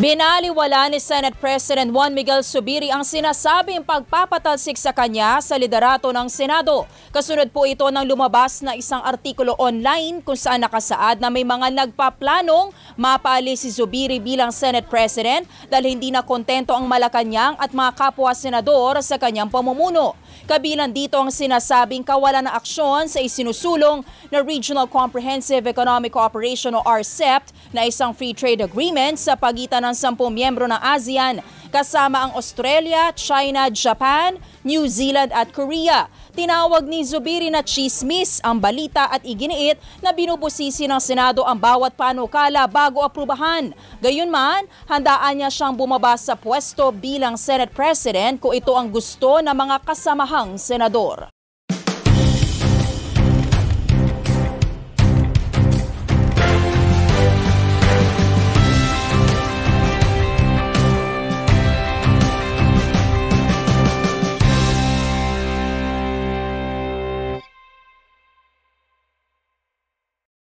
Binaliwala ni Senate President Juan Miguel Zubiri ang sinasabing pagpapatalsik sa kanya sa liderato ng Senado. Kasunod po ito ng lumabas na isang artikulo online kung saan nakasaad na may mga nagpaplanong mapaalis si Zubiri bilang Senate President dahil hindi na kontento ang Malacañang at mga kapwa senador sa kanyang pamumuno. Kabilang dito ang sinasabing kawalan ng aksyon sa isinusulong na Regional Comprehensive Economic Cooperation o RCEP na isang free trade agreement sa pagitan ng 10 miyembro ng ASEAN kasama ang Australia, China, Japan, New Zealand at Korea. Tinawag ni Zubiri na chismis ang balita at iginiit na binubusisi ng Senado ang bawat panukala bago aprubahan. Gayunman, handaan niya siyang bumaba sa pwesto bilang Senate President kung ito ang gusto ng mga kasamahang senador.